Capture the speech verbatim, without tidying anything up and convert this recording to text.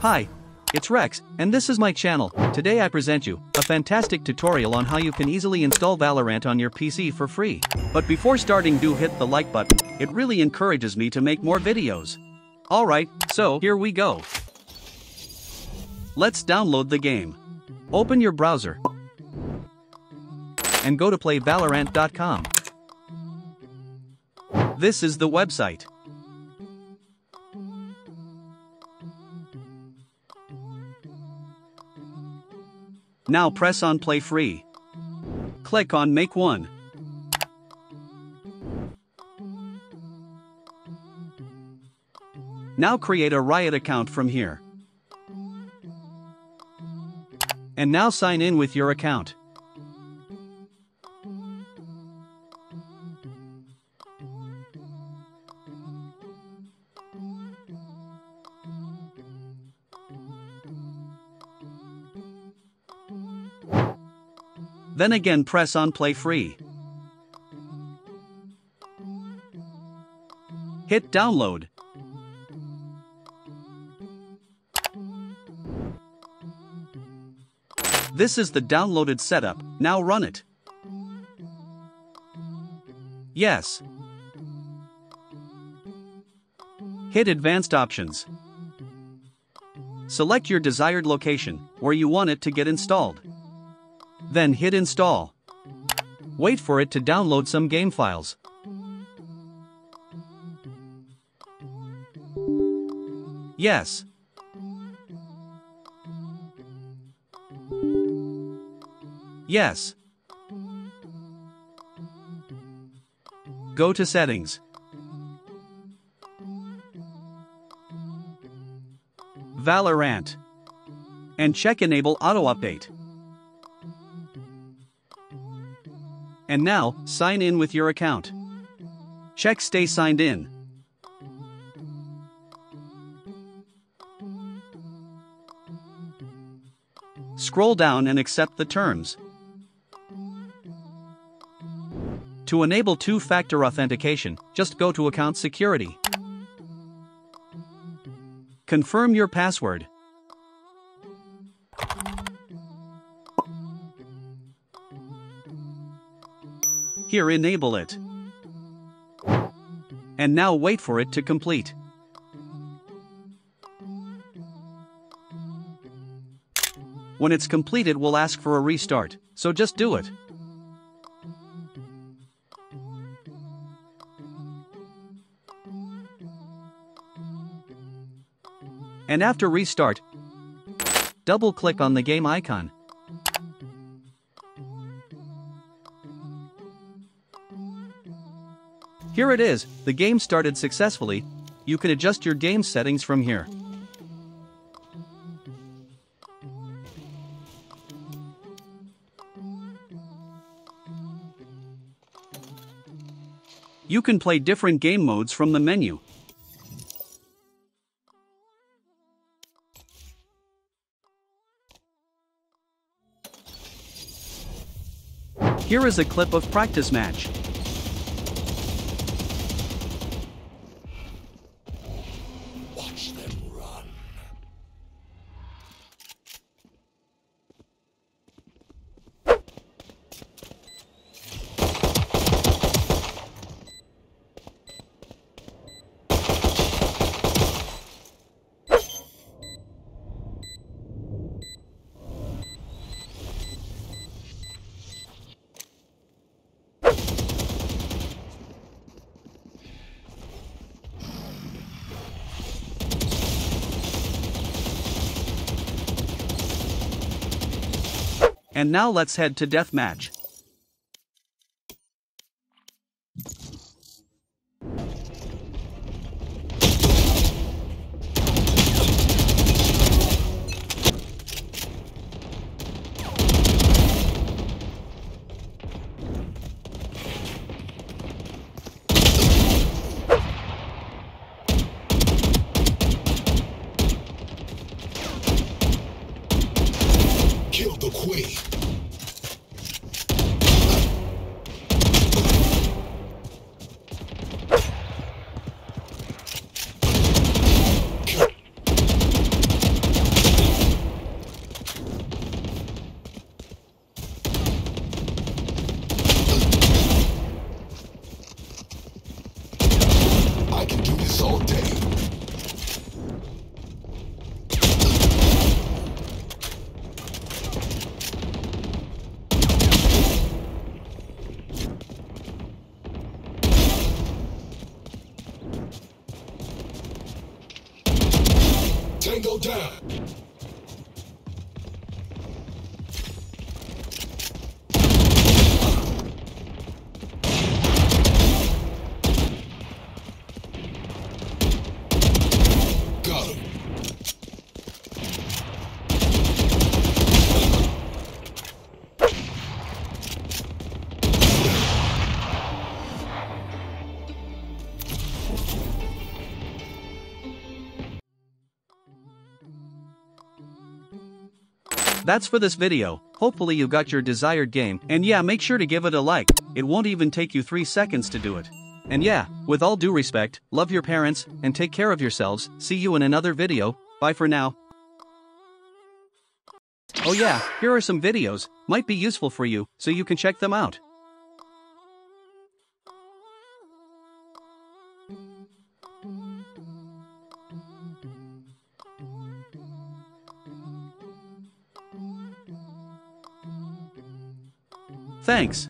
Hi, it's Rex, and this is my channel. Today I present you a fantastic tutorial on how you can easily install Valorant on your P C for free. But before starting, do hit the like button, it really encourages me to make more videos. Alright, so here we go. Let's download the game. Open your browser and go to play valorant dot com. This is the website. Now press on Play Free. Click on Make One. Now create a Riot account from here. And now sign in with your account. Then again press on Play Free. Hit Download. This is the downloaded setup, now run it. Yes. Hit Advanced Options. Select your desired location, where you want it to get installed. Then hit install. Wait for it to download some game files. Yes. Yes. Go to settings. Valorant. And check enable auto update. And now, sign in with your account. Check Stay Signed In. Scroll down and accept the terms. To enable two-factor authentication, just go to Account Security. Confirm your password. Here enable it. And now wait for it to complete. When it's completed, we'll ask for a restart, so just do it. And after restart, double-click on the game icon. Here it is, the game started successfully. You can adjust your game settings from here. You can play different game modes from the menu. Here is a clip of practice match. And now let's head to deathmatch. Kill the queen. Tango down. That's for this video, hopefully you got your desired game, and yeah, make sure to give it a like, it won't even take you three seconds to do it. And yeah, with all due respect, love your parents, and take care of yourselves, see you in another video, bye for now. Oh yeah, here are some videos, might be useful for you, so you can check them out. Thanks.